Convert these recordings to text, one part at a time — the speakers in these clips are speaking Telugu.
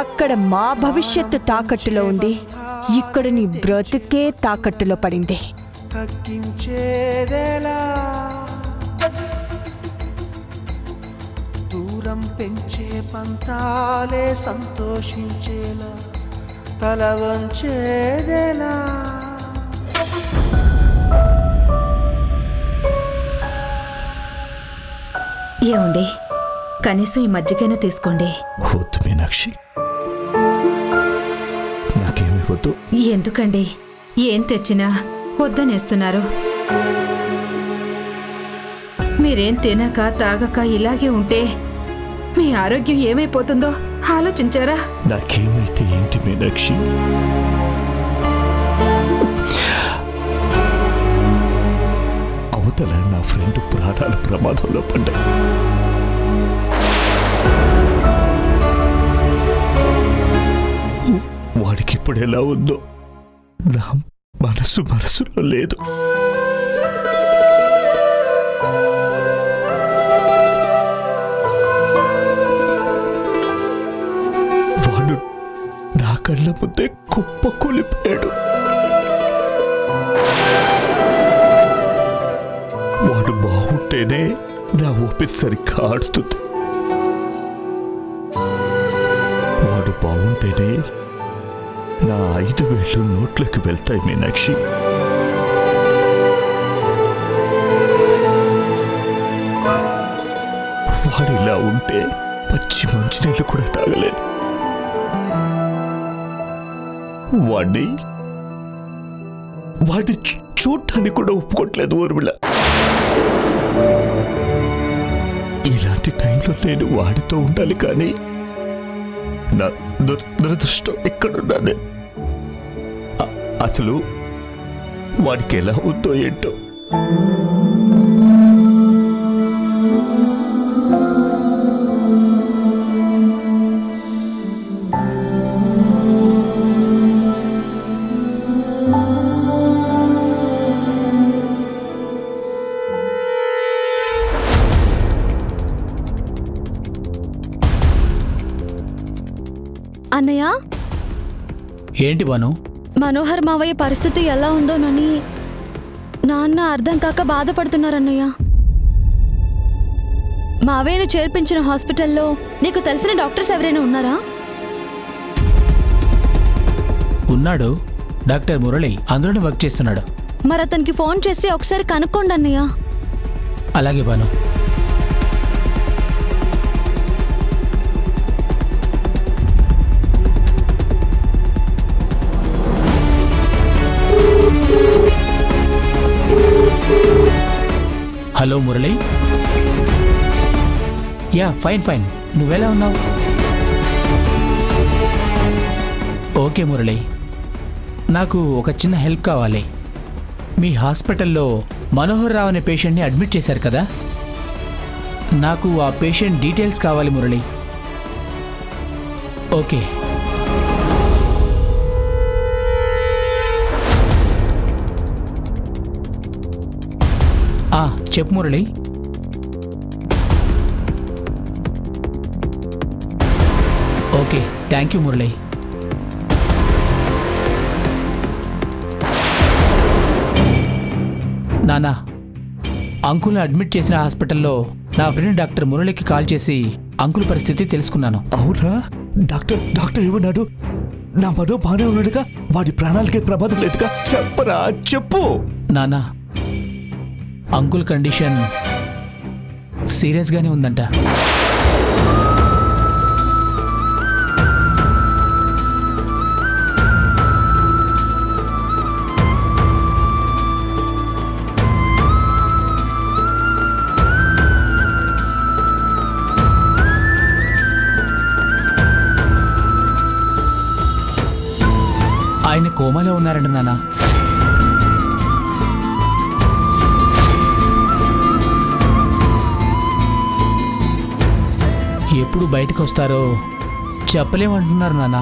అక్కడ మా భవిష్యత్తు తాకట్టులో ఉంది, ఇక్కడ నీ బ్రతుకే తాకట్టులో పడింది. దూరం పెంచే పంతాలే సంతోషించేలా తలవంచేదేలా. ఏమండి కనీసం ఈ మధ్యకైనా తీసుకోండి. వద్దు మీనాక్షి, నాకేమీ వద్దు. ఎందుకండి, ఏం తెచ్చినా వద్దనేస్తున్నారు. మీరేం తినక తాగక ఇలాగే ఉంటే మీ ఆరోగ్యం ఏమైపోతుందో ఆలోచించారా? నాకేమైతే ఏంటి మీనాక్షి, అవతల నా ఫ్రెండ్ ప్రాణాలు ప్రమాదంలో పడ్డాయి. వాడికి ఇప్పుడు ఎలా ఉందో నా మనసు మనసులో లేదు. వాడు నా కళ్ళ ముందే కుప్పకూలిపోయాడు. వాడు బాగుంటేనే నా ఊపిరి సరిగ్గా ఆడుతుంది. వాడు బాగుంటేనే నా 5,000 నోట్లకు వెళ్తాయి మీనాక్షి. వాడిలా ఉంటే పచ్చి మంచినీళ్ళు కూడా తాగలేను. వాడిని చూడటానికి కూడా ఒప్పుకోవట్లేదు ఊర్మిళ. ఇలాంటి టైంలో నేను వాడితో ఉండాలి, కానీ నా దురదృష్టం ఎక్కడున్నాను. అసలు వాడికి ఎలా ఉందో ఏంటో. అన్నయ్య ఏంటి బాను, మనోహర్ మావయ్య పరిస్థితి ఎలా ఉందోనని నాన్న అర్థం కాక బాధపడుతున్నారన్నయ్య. మావయ్యను చేర్పించిన హాస్పిటల్లో నీకు తెలిసిన డాక్టర్స్ ఎవరైనా ఉన్నారా? ఉన్నాడు డాక్టర్ మురళి, అందులోనే వర్క్ చేస్తున్నాడు. మరి అతనికి ఫోన్ చేసి ఒకసారి కనుక్కోండి అన్నయ్య. అలాగే Banu. Hello Murali. Yeah fine fine, నువ్వెలా ఉన్నావు? ఓకే మురళి, నాకు ఒక చిన్న హెల్ప్ కావాలి. మీ హాస్పిటల్లో మనోహర్ రావు అనే పేషెంట్ని అడ్మిట్ చేశారు కదా, నాకు ఆ పేషెంట్ డీటెయిల్స్ కావాలి మురళి. ఓకే. చెప్పు Murali. Okay, thank you Murali. నానా, అంకుల్ని అడ్మిట్ చేసిన హాస్పిటల్లో నా ఫ్రెండ్ డాక్టర్ మురళికి కాల్ చేసి అంకుల్ పరిస్థితి తెలుసుకున్నాను. అవునా? డాక్టర్ డాక్టర్ ఏమన్నాడు? నా మనో బానే ఉన్నాడుగా, వాడి ప్రాణాలకే ప్రమాదం లేదుగా, చెప్పరా? చెప్పు నానా, అంకుల్ కండిషన్ సీరియస్గానే ఉందంట. ఆయన కోమాలో ఉన్నారంట నాన్న. ఎప్పుడు బయటకు వస్తారో చెప్పలేమంటున్నారు నాన్న.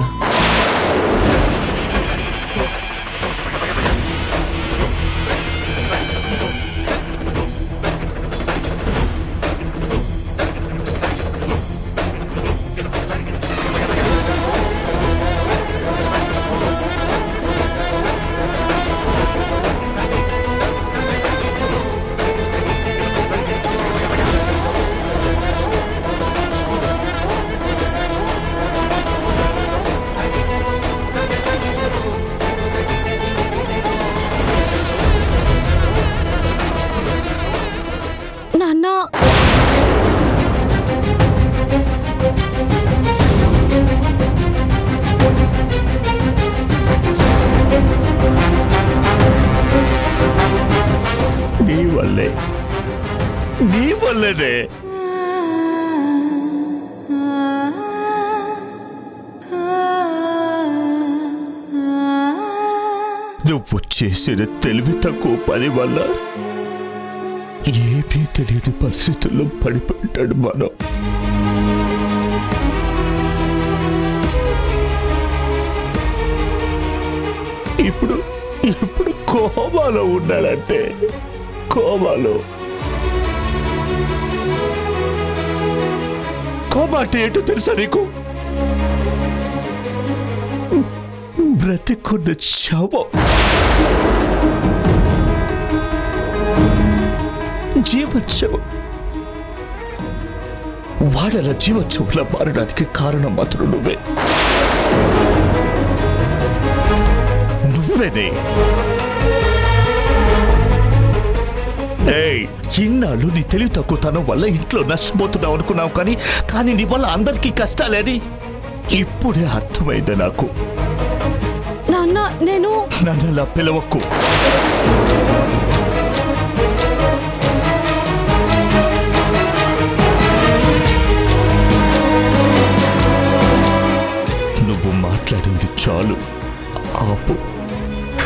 नाना नी वाले నువ్వు చేసిన తెలివి తక్కువ పని వల్ల ఏమీ తెలియని పరిస్థితుల్లో పడిపోయాడు మనం. ఇప్పుడు కోమాలో ఉన్నాడంటే కోమా అంటే ఏంటో తెలుసా నీకు? బ్రతికున్న శవం, జీవశవం. వాడల జీవశవంలా మారడానికి కారణం మాత్రం నువ్వేనే. చిన్నాళ్ళు నీ తెలివి తక్కువతనం వల్ల ఇంట్లో నష్టపోతున్నావు అనుకున్నావు, కానీ నీ వల్ల అందరికీ కష్టాలేని ఇప్పుడే అర్థమైంది నాకు. నన్నలా పిలవకు. నువ్వు మాట్లాడింది చాలు, ఆపు.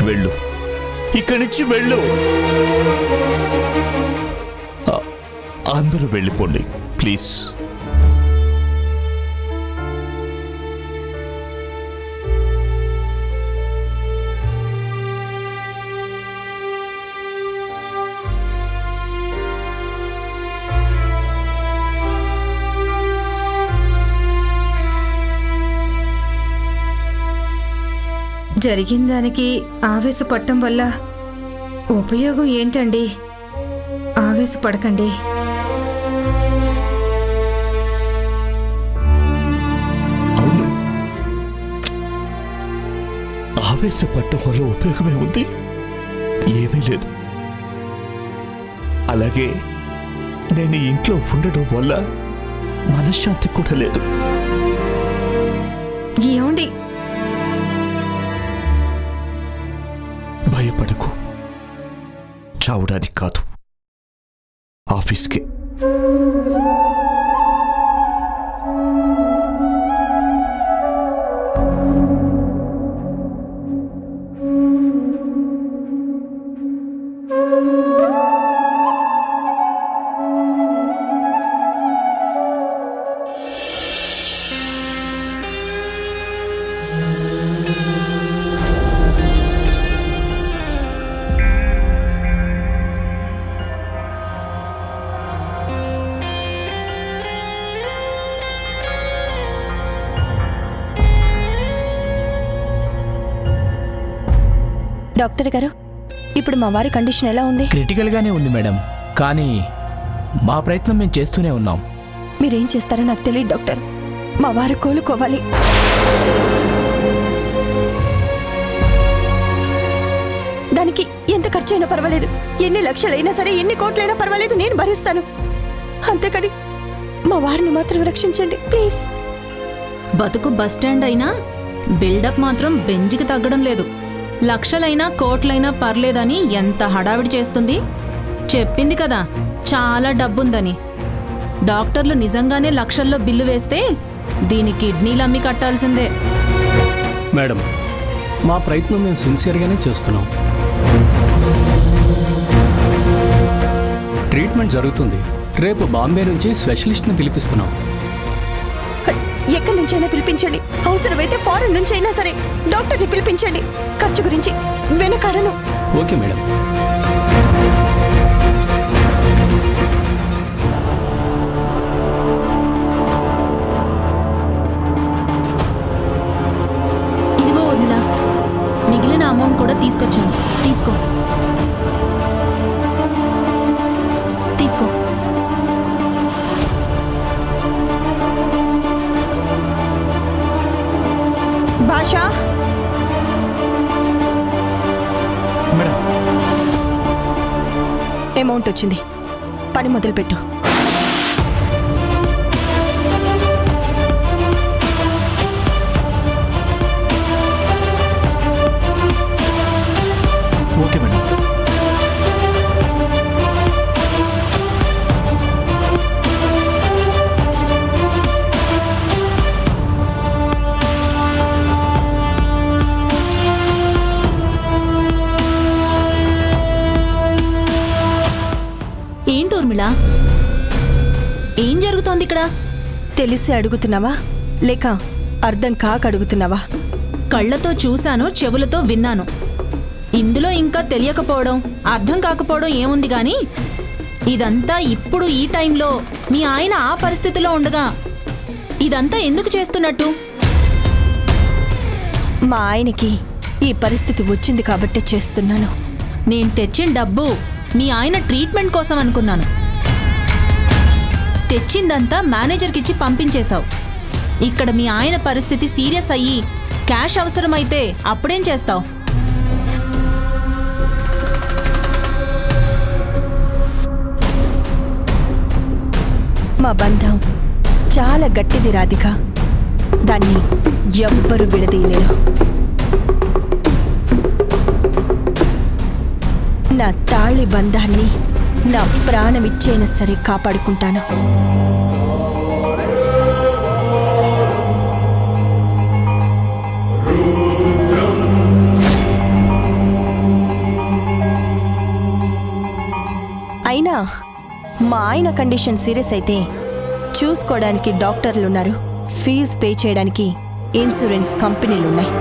వెళ్ళు, ఇక్కడి నుంచి వెళ్ళు. అందరూ వెళ్ళిపోండి ప్లీజ్. జరిగిన దానికి ఆవేశపడటం వల్ల ఉపయోగం ఏంటండి? ఆవేశపడకండి. అవును, ఆవేశపడటం వల్ల ఉపయోగమే ఉంది, ఏమీ లేదు. అలాగే నేను ఇంట్లో ఉండడం వల్ల మనశ్శాంతి కూడా లేదు. ఏమండి, భయపడకు. చావడానికి కాదు, ఆఫీస్కే. డాక్టర్ గారు, ఇప్పుడు మా వారి కండిషన్ ఎలా ఉంది? క్రిటికల్గానే ఉంది మేడం, కానీ మా ప్రయత్నం మేము చేస్తూనే ఉన్నాం. మీరేం చేస్తారో నాకు తెలియదు డాక్టర్. మా వారు కోలుకోవాలి. దానికి ఎంత ఖర్చు అయినా పర్వాలేదు, ఎన్ని లక్షలైనా సరే, ఎన్ని కోట్లైనా పర్వాలేదు, నేను భరిస్తాను. అంతేకాని మా వారిని మాత్రం రక్షించండి ప్లీజ్. బతుకు బస్టాండ్ అయినా బిల్డప్ మాత్రం బెంజికి తగ్గడం లేదు. లక్షలైనా కోట్లైనా పర్లేదని ఎంత హడావిడి చేస్తుంది. చెప్పింది కదా చాలా డబ్బుందని. డాక్టర్లు నిజంగానే లక్షల్లో బిల్లు వేస్తే దీని కిడ్నీలు అమ్మి కట్టాల్సిందే. మేడం, మా ప్రయత్నం మేము సిన్సియర్గానే చేస్తున్నాం. ట్రీట్మెంట్ జరుగుతుంది. రేపు బాంబే నుంచి స్పెషలిస్ట్ని పిలిపిస్తున్నాం. ఎక్కడి నుంచైనా పిలిపించండి, అవసరమైతే ఫారెన్ నుంచి అయినా సరే డాక్టర్ని పిలిపించండి. ఖర్చు గురించి వెనకాడను. Okay madam. ఇదిగో వదిన, మిగిలిన అమౌంట్ కూడా తీసుకొచ్చాను, తీసుకో. భాషా, అమౌంట్ వచ్చింది, పని మొదలుపెట్టు. Okay madam. अड़ुगुतुन्नावा लेक अर्थं काक अड़ुगुतुन्नावा कళ్ళతో చూసాను చెవులతో విన్నాను ఇందులో ఇంకా తెలియకపోవడం అర్థం కాకపోవడం ఏముంది గాని ఇదంతా ఇప్పుడు ఈ టైం లో మీ ఆయన ఆ పరిస్థితిలో ఉండగా ఇదంతా ఎందుకు చేస్తున్నట్టు మా ఆయనకి ఈ పరిస్థితి వచ్చింది కాబట్టి చేస్తున్నాను నేను తెచ్చిన డబ్బు మీ ఆయన ట్రీట్మెంట్ కోసం అనుకున్నాను తెచ్చిందంతా మేనేజర్ కిచ్చి పంపించేశావు ఇక్కడ మీ ఆయన పరిస్థితి సీరియస్ అయ్యి క్యాష్ అవసరమైతే అప్పుడేం చేస్తావు మా బంధం చాలా గట్టిది రాధిక దాన్ని ఎవ్వరు విడదీయలేరు నా తాళి బంధాన్ని నా ప్రాణమిచ్చేన సరే కాపాడుకుంటాను అయినా మా ఆయన కండిషన్ సీరియస్ అయితే చూసుకోవడానికి డాక్టర్లు ఉన్నారు ఫీజు పే చేయడానికి ఇన్సూరెన్స్ కంపెనీలు ఉన్నాయి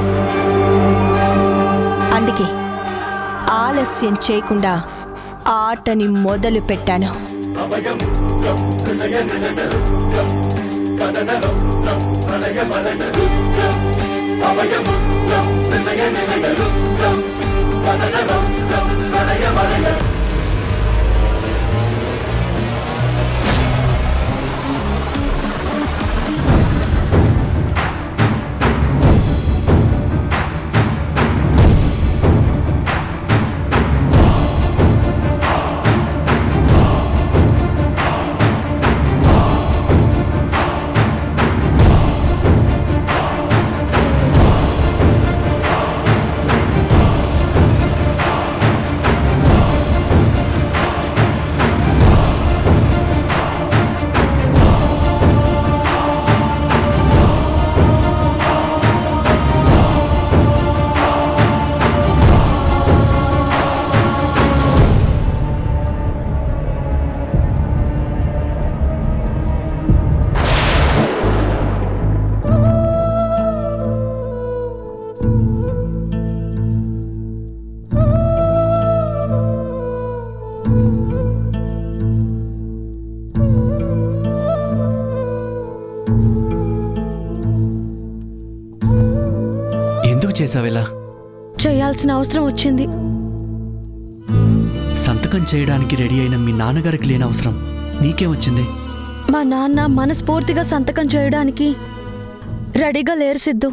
అందుకే ఆలస్యం చేయకుండా ఆటని మొదలు పెట్టాను చేయాల్సిన అవసరం వచ్చింది సంతకం చేయడానికి రెడీ అయిన మీ నాన్నగారికి లేని అవసరం నీకే వచ్చింది మా నాన్న మనస్ఫూర్తిగా సంతకం చేయడానికి రెడీగా లేరు సిద్ధు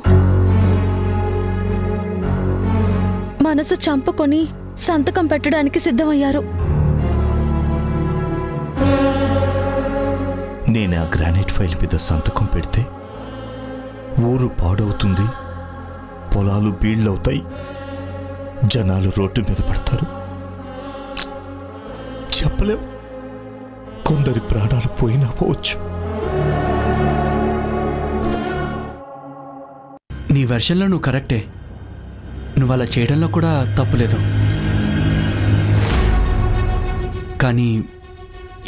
మనసు చంపుకొని సంతకం పెట్టడానికి సిద్ధమయ్యారు నేను ఆ గ్రానైట్ ఫైల్ మీద సంతకం పెడితే ఊరు పాడవుతుంది పొలాలు బీళ్ళవుతాయి జనాలు రోడ్డు మీద పడతారు చెప్పలేం కొందరి ప్రాణాలు పోయినా పోవచ్చు నీ వెర్షన్లో నువ్వు కరెక్టే నువ్వు అలా చేయడంలో కూడా తప్పులేదు కానీ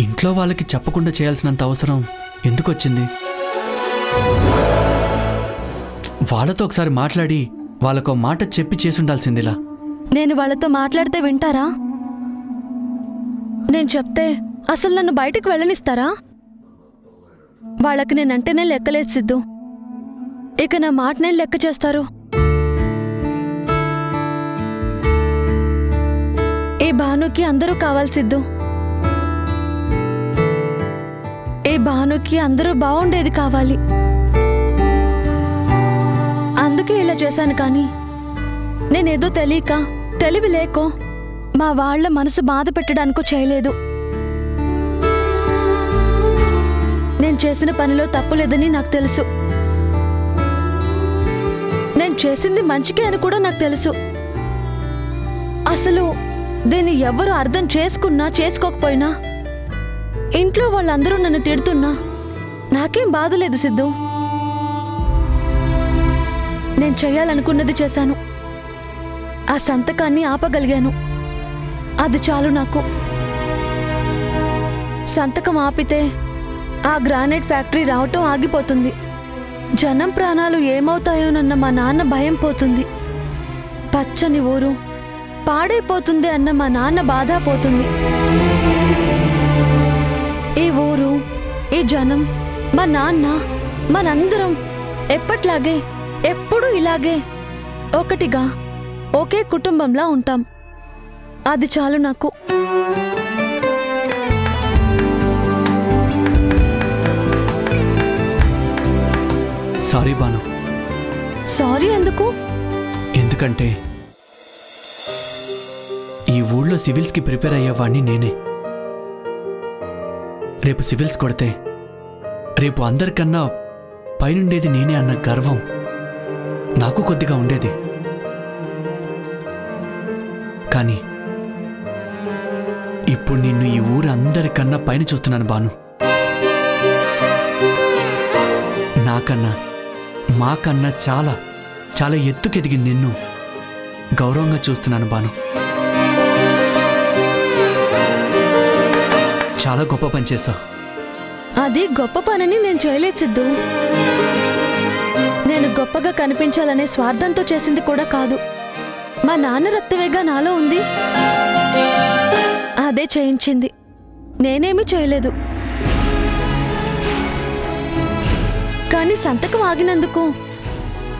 ఇంట్లో వాళ్ళకి చెప్పకుండా చేయాల్సినంత అవసరం ఎందుకు వచ్చింది వాళ్ళతో ఒకసారి మాట్లాడి వాళ్ళకు మాట చెప్పి చేసుండాల్సిందిలా నేను వాళ్ళతో మాట్లాడితే వింటారా నేను చెప్తే అసలు నన్ను బయటికి వెళ్ళనిస్తారా వాళ్ళకి నేనంటేనే లెక్కలేదు సిద్ధు ఇక నా మాట నేను లెక్క చేస్తారు ఈ భానుకి అందరూ కావాలి సిద్ధు ఈ భానుకి అందరూ బాగుండేది కావాలి అందుకే ఇలా చేశాను కానీ నేనేదో తెలియక తెలివి లేకో మా వాళ్ళ మనసు బాధ పెట్టడానికో చేయలేదు నేను చేసిన పనిలో తప్పు లేదని నాకు తెలుసు. నేను చేసింది మంచికే అని కూడా నాకు తెలుసు. అసలు దేని ఎవరు అర్థం చేసుకున్నా చేసుకోకపోయినా ఇంట్లో వాళ్ళందరూ నన్ను తిడుతున్నా నాకేం బాధ లేదు సిద్ధు. నేను చేయాలనుకున్నది చేశాను. ఆ సంతకాన్ని ఆపగలిగాను. అది చాలు నాకు. సంతకం ఆపితే ఆ గ్రానైట్ ఫ్యాక్టరీ రావటం ఆగిపోతుంది. జనం ప్రాణాలు ఏమవుతాయోనన్న మా నాన్న భయం పోతుంది. పచ్చని ఊరు పాడైపోతుంది అన్న మా నాన్న బాధ పోతుంది. ఈ ఊరు ఈ జనం మా నాన్న మనందరం ఎప్పట్లాగే ఎప్పుడు ఇలాగే ఒకటిగా ఒకే కుటుంబంలా ఉంటాం. అది చాలు నాకు. సారీ బాను. సారీ ఎందుకు? ఎందుకంటే ఈ ఊళ్ళో సివిల్స్కి ప్రిపేర్ అయ్యేవాడిని నేనే. రేపు సివిల్స్ కొడితే రేపు అందరికన్నా పైనుండేది నేనే అన్న గర్వం నాకు కొద్దిగా ఉండేది. కానీ ఇప్పుడు నిన్ను ఈ ఊరు అందరికన్నా పైన చూస్తున్నాను బాను. నాకన్నా మాకన్నా చాలా చాలా ఎత్తుకెదిగి నిన్ను గౌరవంగా చూస్తున్నాను బాను. చాలా గొప్ప పని చేశావు. అది గొప్ప పనని నేను చేయలేదు సిద్ధు. నేను గొప్పగా కనిపించాలనే స్వార్థంతో చేసింది కూడా కాదు. మా నాన్న రక్తవేగా నాలో ఉంది. అదే చేయించింది. నేనేమీ చేయలేదు. కానీ సంతకం ఆగినందుకు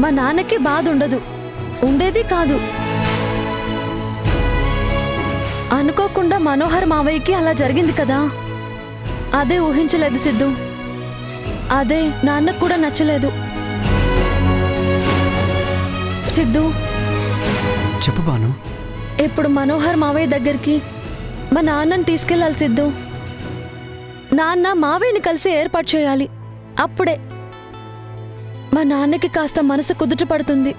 మా నాన్నకి బాధ ఉండదు, ఉండేది కాదు. అనుకోకుండా మనోహర్ మావయ్యకి అలా జరిగింది కదా, అదే ఊహించలేదు సిద్ధు. అదే నాన్నకు కూడా నచ్చలేదు సిద్ధు. చెప్పు బాను. ఇప్పుడు మనోహర్ మావయ్య దగ్గరికి మా నాన్నని తీసుకెళ్ళాలి సిద్ధు. నాన్న మావయ్యని కలిసి ఏర్పాటు చేయాలి. అప్పుడే మా నాన్నకి కాస్త మనసు కుదుట పడుతుంది.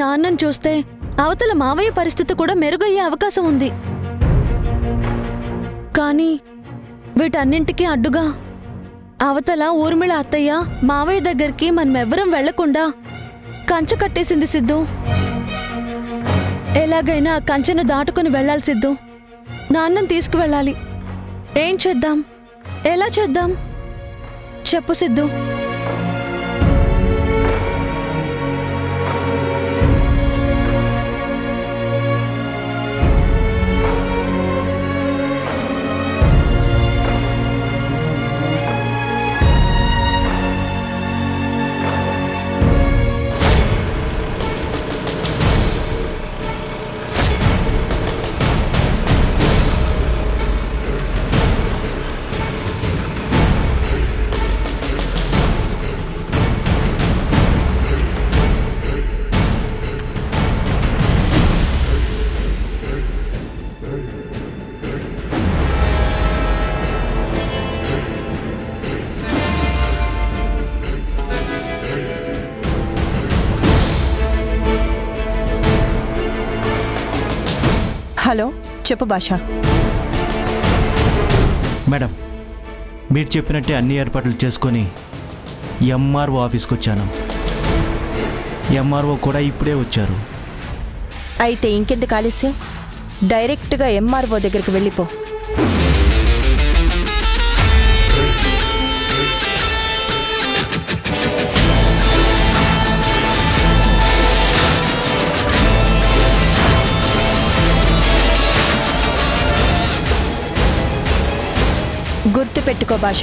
నాన్నని చూస్తే అవతల మావయ్య పరిస్థితి కూడా మెరుగయ్యే అవకాశం ఉంది. కానీ వీటన్నింటికీ అడ్డుగా అవతల ఊర్మిళ అత్తయ్య మావయ్య దగ్గరికి మనమెవ్వరం వెళ్లకుండా కంచె కట్టేసింది సిద్ధు. ఎలాగైనా ఆ కంచెను దాటుకుని వెళ్ళాలి సిద్ధు. నాన్నని తీసుకువెళ్ళాలి. ఏం చేద్దాం? ఎలా చేద్దాం? చెప్పు సిద్ధు. హలో చెప్పు భాష. మేడం, మీరు చెప్పినట్టే అన్ని ఏర్పాట్లు చేసుకొని ఎంఆర్ఓ ఆఫీస్కి వచ్చాను. ఎంఆర్ఓ కూడా ఇప్పుడే వచ్చారు. అయితే ఇంకెందుకు ఆలస్యం? డైరెక్ట్గా ఎంఆర్ఓ దగ్గరికి వెళ్ళిపో. గుర్తుపెట్టుకో భాష,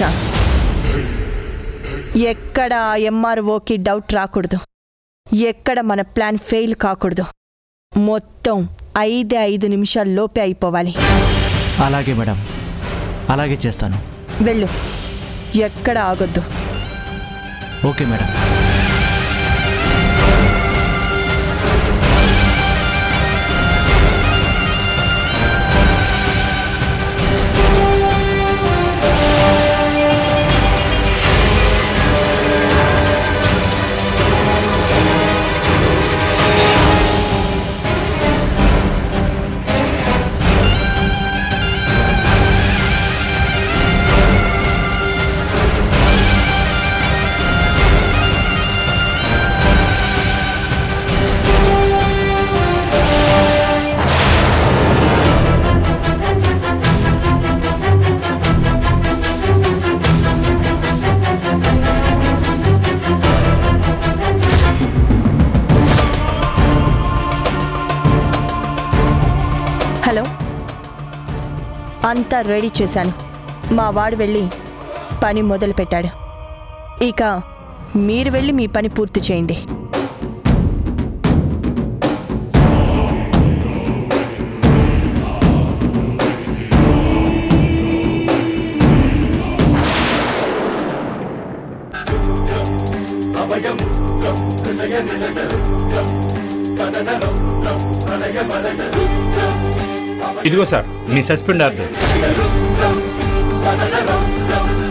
ఎక్కడ ఎంఆర్ఓకి డౌట్ రాకూడదు, ఎక్కడ మన ప్లాన్ ఫెయిల్ కాకూడదు. మొత్తం 5 నిమిషాల లోపే అయిపోవాలి. అలాగే మేడం, అలాగే చేస్తాను. వెళ్ళు, ఎక్కడ ఆగొద్దు. Okay madam. అంతా రెడీ చేశాను. మా వాడు వెళ్ళి పని మొదలు పెట్టాడు. ఇక మీరు వెళ్ళి మీ పని పూర్తి చేయండి. इधो सर सस्पेंड आर्डर